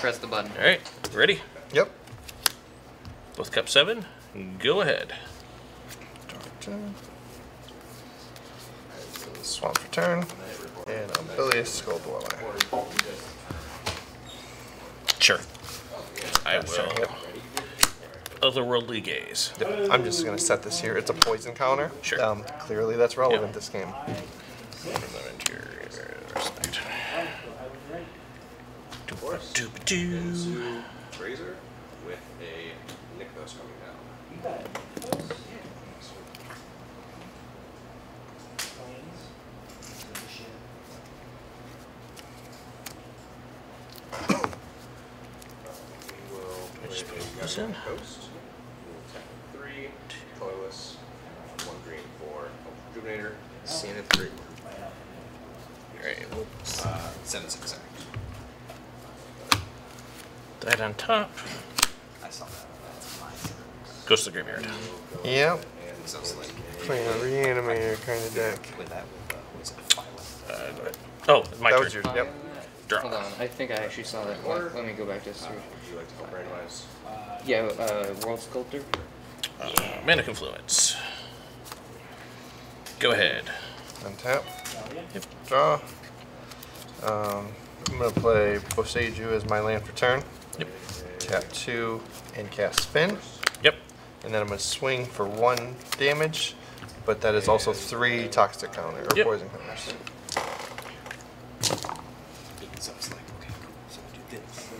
press the button. All right, ready? Yep. Both cup 7, go ahead. Swamp return, and Umbilious Skullbriar. Sure. I will. Yep. Otherworldly Gaze. Yep. I'm just going to set this here. It's a poison counter. Sure. Clearly that's relevant this game. Doop-a-doo. Razor with a Nykthos coming down. In. Coast, three, colorless, 1 green, 4, Rejuvenator, Sand at 3. Alright, we'll 7/6 act. That on top. I saw that. Ghost of the Graveyard. Yep. And sounds like playing a reanimator kind of deck. Go ahead. Oh, my turn. That was yours. Yep. Draw. Hold on, I think I actually saw that one. Let me go back to this. Would you like to help randomize? Yeah, World Sculptor. Mana Confluence. Go ahead. Untap. Yep. Draw. I'm going to play Poseidou as my land for turn. Yep. Tap 2 and cast Spin. Yep. And then I'm going to swing for 1 damage, but that is also 3 toxic counter, or yep. Poison counters. So I was like, okay, cool, so I do this, I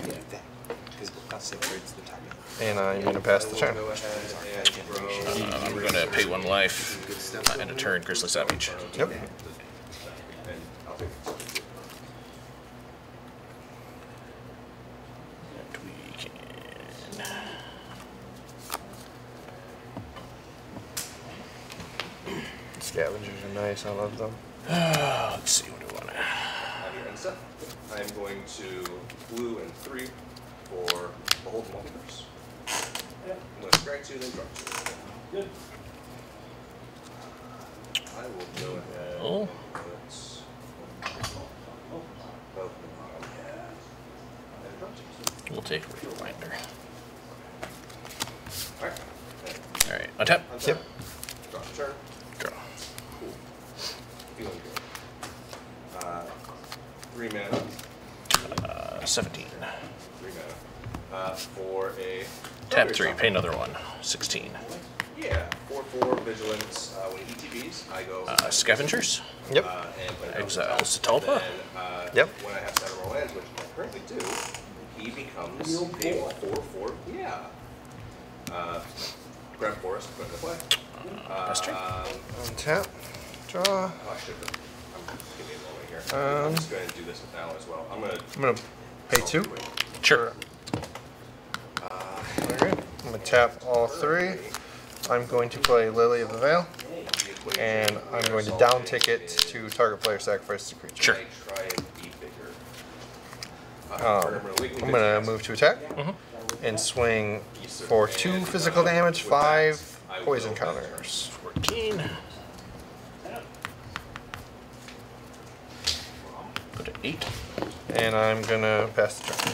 do that, because I'll say it's the time. And I'm going to pass the turn. I'm going to pay 1 life, and a turn, Grizzly Savage. Yep. And we can... Scavengers are nice, I love them. Let's see what I want to... I'm going to blue and 3 for Behold the Multiverse. Yep. I'm going to drag 2, then drop 2. Good. I will go ahead. Oh. Let's. We'll take a reminder. Alright. Alright, untap. Yep. Draw the turn. Draw. Cool. Feeling good. 3 mana. 17. 3 mana. For a... Tap 3, pay another 1. 16. Yeah, 4-4 Vigilance. When he ETBs, I go... Scavengers. Yep. Exaltolpa. Yep. When I have several lands, which I currently do, he becomes a 4-4. Yeah. Grab Forest, put it in play. Tap. Draw. Oh, I should have... Give me a moment here. I'm just going to do this with now as well. I'm going to pay 2. Sure. Okay. I'm going to tap all 3. I'm going to play Lily of the Veil. And I'm going to down ticket to target player sacrifice the creature. Sure. I'm going to move to attack and swing for 2 physical damage, 5 poison counters. 14. Put it 8. And I'm going to pass the turn.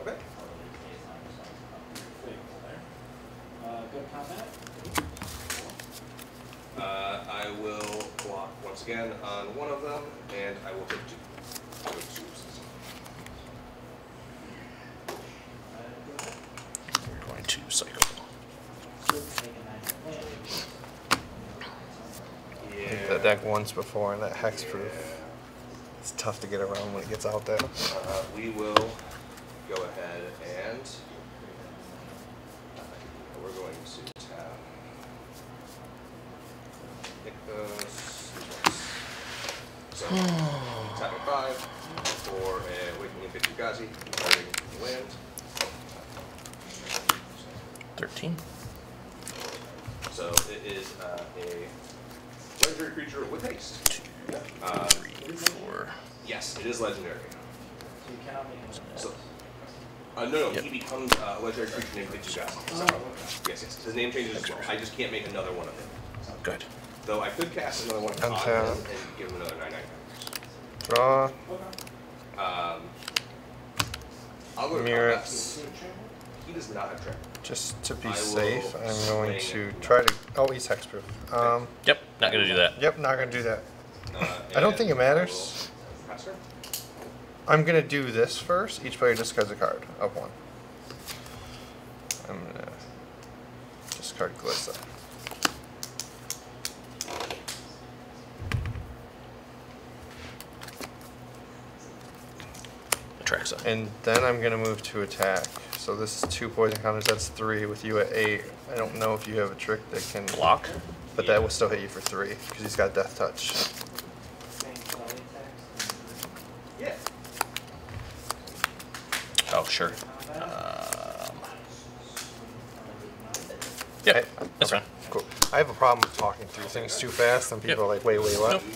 Okay. I will block once again on 1 of them, and I will take 2. To cycle. Yeah. I think that deck once before and that hexproof. Yeah. It's tough to get around when it gets out there. We will go ahead and we're going to tap Nykthos. So tap at 5 for Awakening Vitu-Ghazi, starting land. 13. So it is a legendary creature with haste. 2, 3, 4. Yes, it is legendary. So No, he becomes a legendary creature named Vitu-Ghazi. So, yes. His name changes as well. I just can't make another one of them. Good. Though I could cast another one of and give him another 9/9. Draw. Okay. I'll go to mirror. He does not have track. Just to be safe, I'm going to try to. Oh, he's hexproof. Yep, not going to do that. Yep, not going to do that. I don't think it matters. I'm going to do this first. Each player discards a card of one. I'm going to discard Glissa. And then I'm going to move to attack. So this is 2 poison counters. That's 3 with you at 8. I don't know if you have a trick that can block, but that will still hit you for 3 because he's got death touch. Oh sure. Yeah, that's right. Cool. I have a problem with talking through things too fast, and people are like, "Wait, wait, what?" Nope.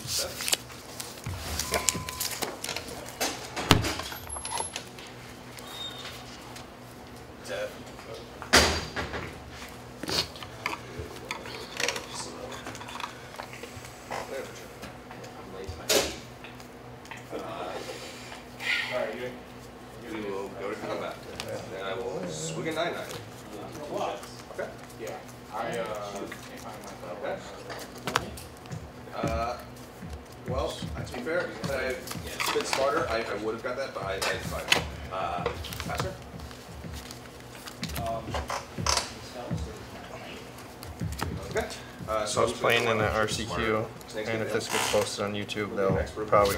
So I was playing in the RCQ, and if this gets posted on YouTube, they'll probably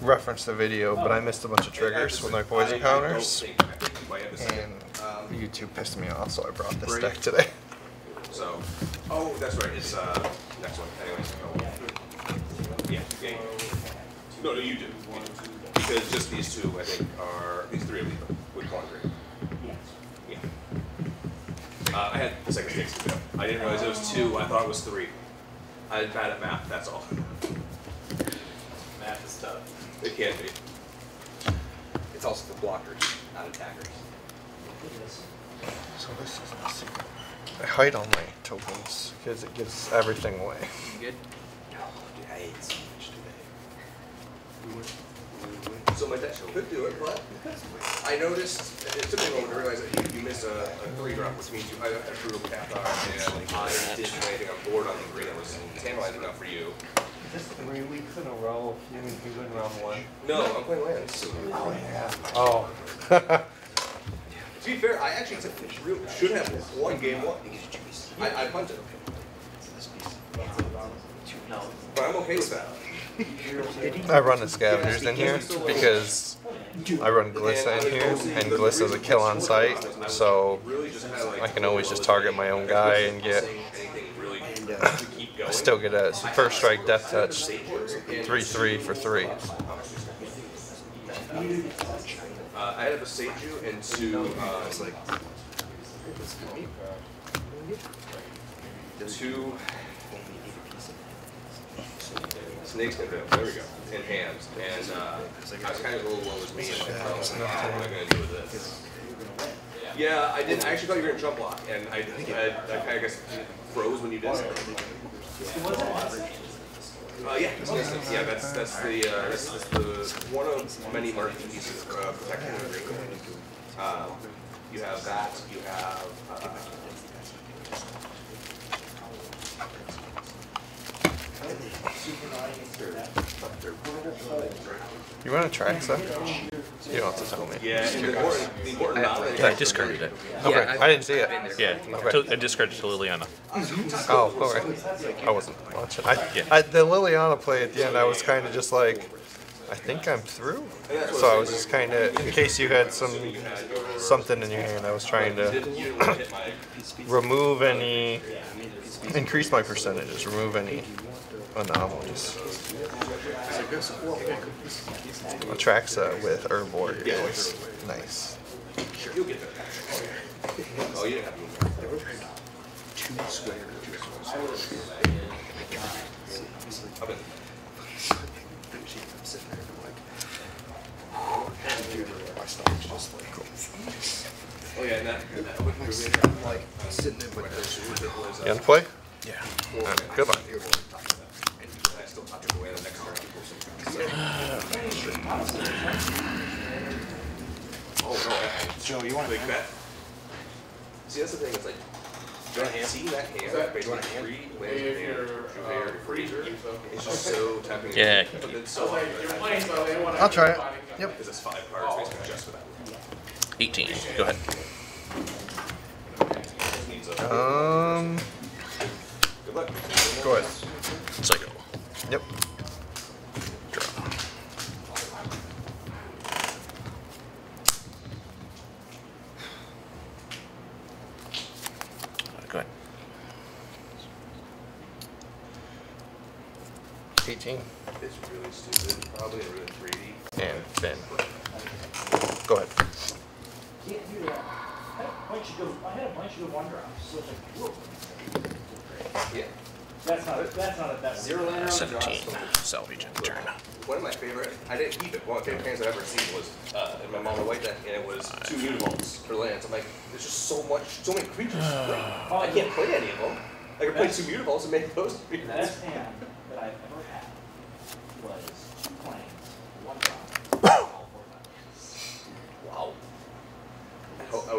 reference the video, but I missed a bunch of triggers with my poison counters, and YouTube pissed me off, so I brought this deck today. So, oh, that's right, it's next one. Anyways, yeah. No, you do. Because just these two, I think, are, these three of them would quandary. Yeah. I had the second stakes to go. I didn't realize it was 2. I thought it was 3. I'm bad at math. That's all. Math is tough. It can be. It's also for blockers, not attackers. So this is a secret. I hide all my tokens because it gives everything away. You good? No, dude, I ate so much today. So my deck could do it, but I noticed it took me a moment to realize that you missed a 3-drop, which means you either had a brutal path on, and I didn't do anything on board on the green. It was tantalizing enough for you. Just 3 weeks in a row, you mean you win round 1? No, I'm playing lands. Oh. To be fair, I actually should have won game 1. I punted. But I'm okay with that. I run the scavengers in here because I run Glissa in here, and Glissa's a kill on sight, so I can always just target my own guy and get. I still get a first strike death touch 3/3 for 3. I have a Seiju and two. Snakes and veil, there we go, and hams. And I was kind of a little low with me, and like, what am I going to do with this? Yeah, I didn't. I actually thought you were going to jump block, and I kind of guess froze when you did something. Yeah, that's the one of many marking pieces of protection and agreement. You have that, you have... You want to try something? You don't have to tell me. Yeah, I discarded it. Okay, I didn't see it. Yeah, okay. I discarded it to Liliana. Oh, okay. I wasn't watching. The Liliana play at the end, I was kind of just like, I think I'm through. So I was just kind of, in case you had something in your hand, I was trying to remove any, increase my percentages, remove any anomalies. Atraxa with Herb Warrior is nice. You'll get that. Oh, yeah. My stomach's just like... Oh yeah, and that would be like sitting in with this. You want to play? Yeah. Good luck. Oh, no. Joe, you want to make that? See, that's the thing, it's like... Do you want to see that hand? That basically free, it's just so tapping. Yeah. I'll try it. Yep. It's 5 cards basically just for that. 18. Go ahead. Good luck. Go ahead. Psycho. Yep. Draw. Go ahead. 18. It's really stupid. Probably a ruined 3D. And then. Go ahead. Can't do that. I had a bunch of good one drops. So it's like, whoa. Yeah. That's not a 17. Salvage and turn. One of my favorite, I didn't keep it. One of my favorite hands I've ever seen was in my mom white deck, and it was 2 Unimoles for lands. I'm like, there's just so many creatures. I can't play any of them. I could play 2 Unimoles and make those. The best hand that I've ever had was 2 planes, 1 drop. Wow.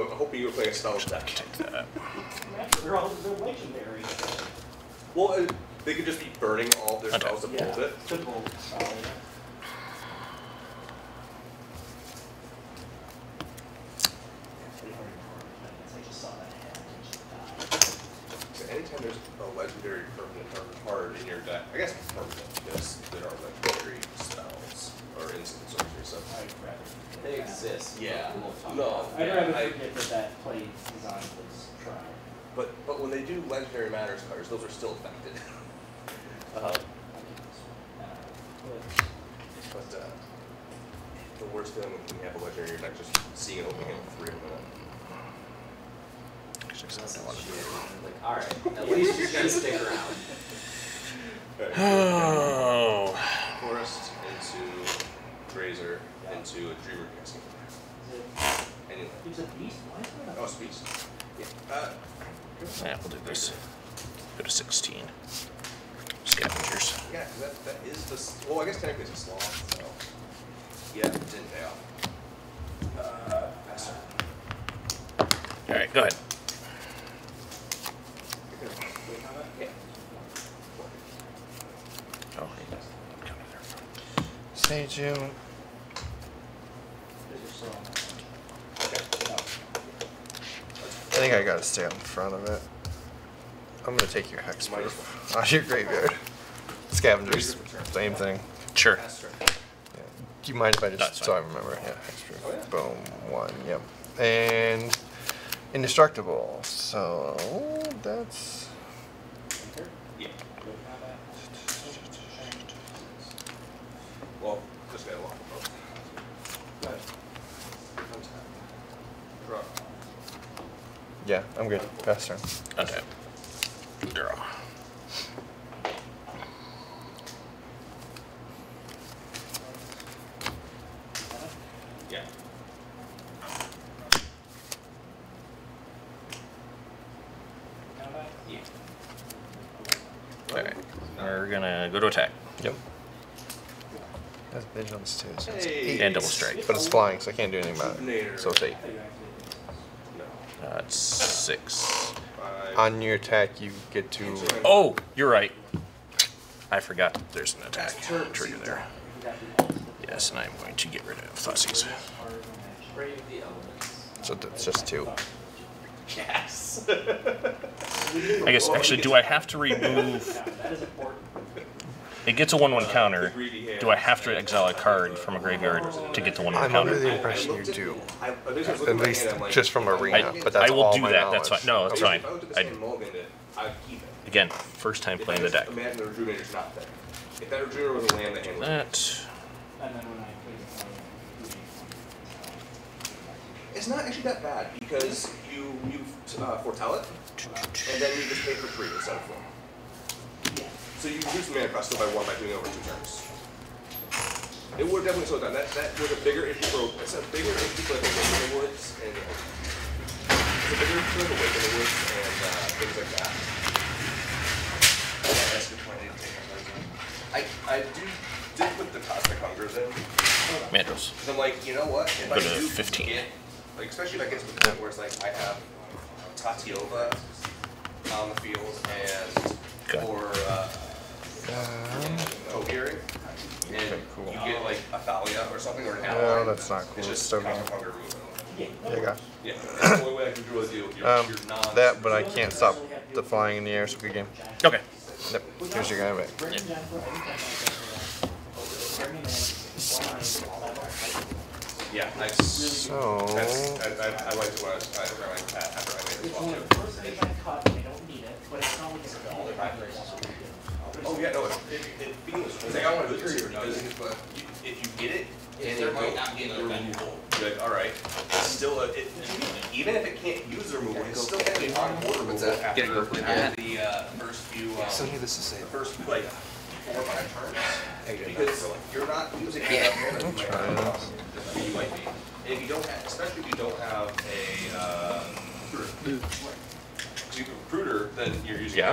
I hope you were playing a Star Wars deck. They're legendary. Well, they could just be burning all their spells to bolt it. So anytime there's a legendary permanent card in your deck, I guess it's permanent, yes, there are legendary spells or instant sorceries. So they exist. Yeah. No. I'd rather forget that play design was tried. But when they do legendary matters cards, those are still affected. But the worst feeling when you have a legendary, like just seeing it opening up 3 of them. All right, at least you gotta stick around. Oh. Forest into Razor into a Dreamer casting. Anyway. It's a beast. Oh, it's a beast. Yeah. Yeah, we'll do this. Go to 16. Scavengers. Yeah, that is the... Well, I guess technically it's a sloth, so... Yeah, it didn't pay off. Passer. Alright, go ahead. Yeah. Oh, hey. I'm coming there. Seiju. I think I gotta stay up in front of it. I'm gonna take your hexproof out of your graveyard. Scavengers, same thing. Sure. Yeah. Do you mind if I just I remember? Yeah, hexproof. Oh, yeah. Boom, 1. Yep. And indestructible. So that's. Yeah. Well, just gotta walk the boat. Draw. Yeah, I'm good. Pass turn. Okay. Draw. Yeah. Yeah. Alright. We're gonna go to attack. Yep. That's vigilance too, so it's 8. And double strike. But it's flying, so I can't do anything about it. So it's 8. It's 6. On your attack, you get to... Oh, you're right. I forgot that there's an attack trigger there. Yes, and I'm going to get rid of Fuzzies. So that's just 2. Yes! I guess, actually, do I have to remove... It gets a 1/1 counter. Do I have to exile a card from a graveyard to get the 1/1 counter? I'm under the impression you do. At least just from Arena. But that's I will all do my that. Knowledge. That's fine. No, that's fine. Again, first time playing the deck. That. It's not actually that bad because you foretell it, and then you just pay for 3 instead of 4. So you reduce the mana cost by 1 by doing it over 2 turns. It would definitely slow down. That was a bigger issue for it's a bigger issue for like Awaken in the Woods and it's a bigger issue for like Awaken in the Woods and things like that. Yeah, that's a good point. I did put the Cosmic Hungers in. Mandrels. Because I'm like, you know what? If I do 15. Get, like, especially if I get to the point where it's like I have Tatiova on the field and or Cohearing. And okay, cool. You get like a Thalia or something or an ally. No, that's not cool. It's just so Cosmic Hunger removal. Yeah, okay. Yeah, that's the only way I can do a deal with your non that, but I can't stop the flying in the air, so good game. Okay. Nope. Here's your guy away. Yep. Yeah, I so I like to like that after I made it well too. Oh yeah, no, it feels like I want to do it too, but if you get it and there might not be another removal, you're like, alright, it's still a even if it can't use the removal, it's still going to be on board removal after the first few like 4 or 5 turns. Because you're not using you might be. And if you don't have, especially if you don't have a recruiter, then you're using it.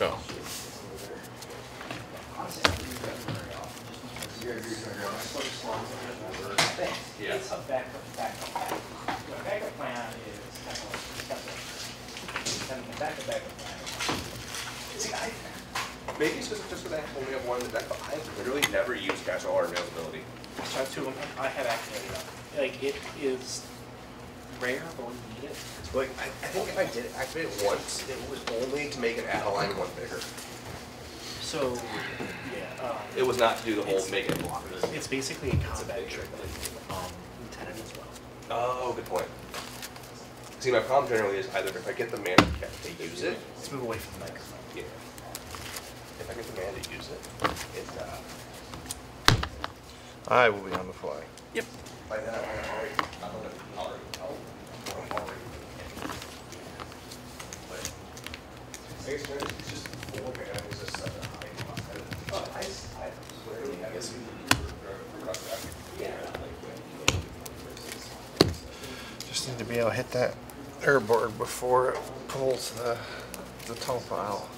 Oh. Yeah. It's a backup plan. The backup plan is kind of like the backup plan. See, maybe it's just because I only have one in the deck, but I've literally never used Casual Art Availability. I tried to, I have activated it. Like, it is rare, but when you need it. Like, I think if I did activate it once, it was only to make an Adeline one bigger. So, yeah. It was not to do the whole make it block. It's basically a combat trick with Lieutenant as well. Oh, good point. See, my problem generally is either if I get the mana to use it. Let's move away from the microphone. Yeah. If I get the mana to use it, it's. I will be on the fly. Yep. By then, I'm already. I guess it's just four animals that set a high cost. I swear we have a just need to be able to hit that airboard before it pulls the tulpa out.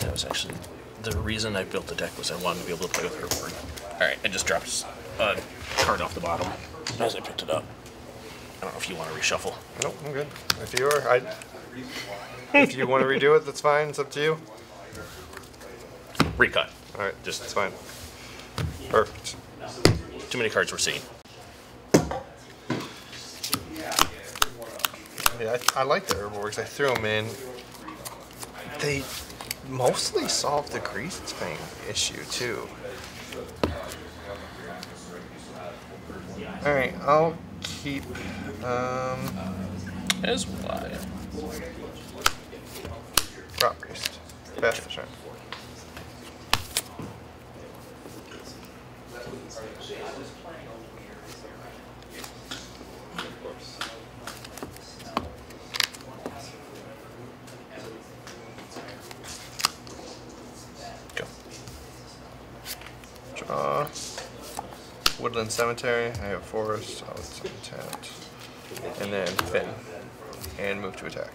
That was actually the reason I built the deck was I wanted to be able to play with airboard. Alright, I just dropped a card off the bottom as I picked it up. I don't know if you want to reshuffle. Nope, I'm good. If you are, if you want to redo it, that's fine. It's up to you. Recut. All right, just it's fine. Perfect. Too many cards we're seeing. Yeah, I like the herbivores. I threw them in. They mostly solved the grease thing issue too. All right, I'll keep. As wide. Rot Priest. Pass the turn. Go. Draw. Woodland Cemetery. I have Forest. I'll tap. And then Fin. And move to attack.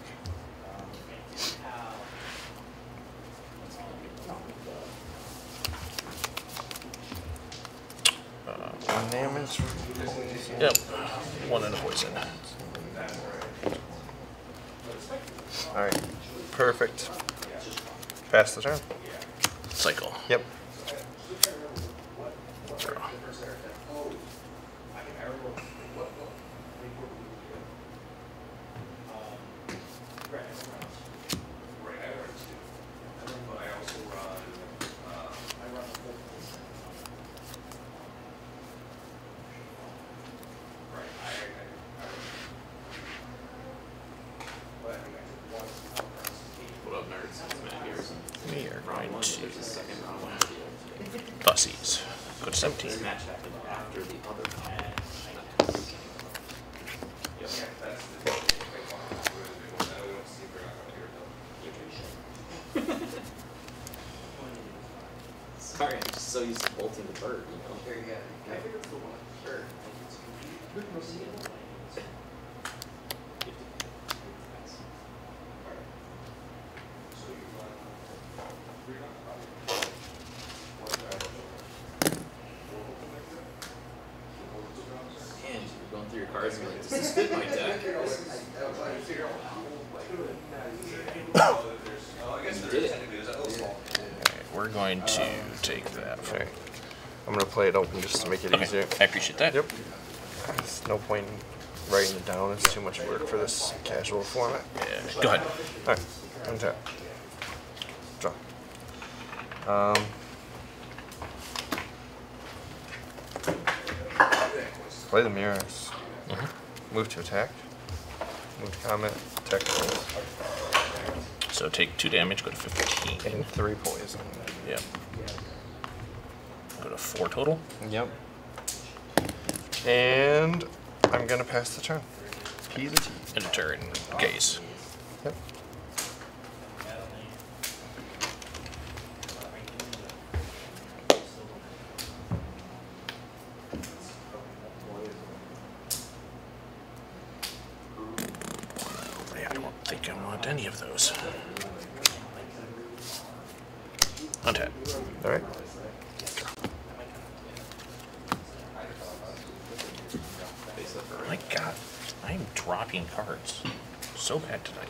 One damage. Yep. One and a poison. Alright. Perfect. Pass the turn. Cycle. Yep. Draw. so used to bolting the bird, you know? Sure, yeah. Can I figure out the one? Sure. It open just to make it easier. I appreciate that. Yep. There's no point in writing it down. It's too much work for this casual format. Yeah. Go ahead. All right. Untap. Draw. Play the mirrors. Mm-hmm. Move to attack. Move to combat. Attack. So take 2 damage. Go to 15. And 3 poison. Yep. Go to 4 total. Yep. And I'm gonna pass the turn. P's or T's. And a turn. Gaze. Yep. Yeah, I don't think I want any of those. Untap. All right. Dropping cards. So bad tonight.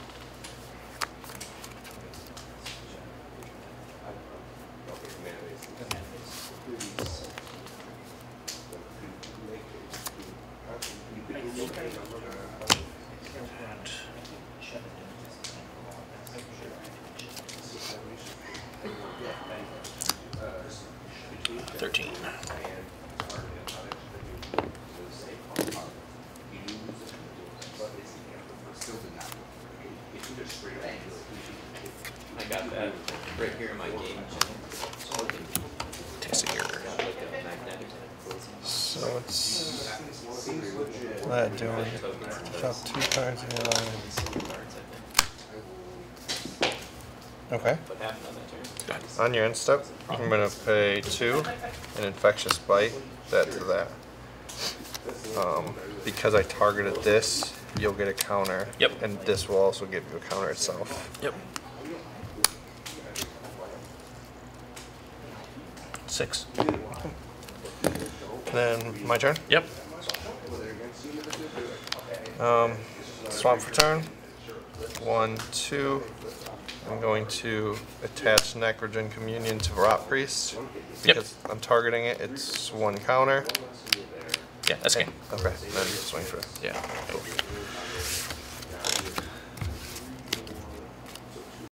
Okay. On your end step, I'm going to pay 2, an Infectious Bite, that to that. Because I targeted this, you'll get a counter. Yep. And this will also give you a counter itself. Yep. 6. Then my turn? Yep. Swamp for turn. 1, 2. I'm going to attach Necrogen Communion to Rot Priest because I'm targeting it. It's 1 counter. Yeah, that's game. Okay, then swing for it. Yeah, cool.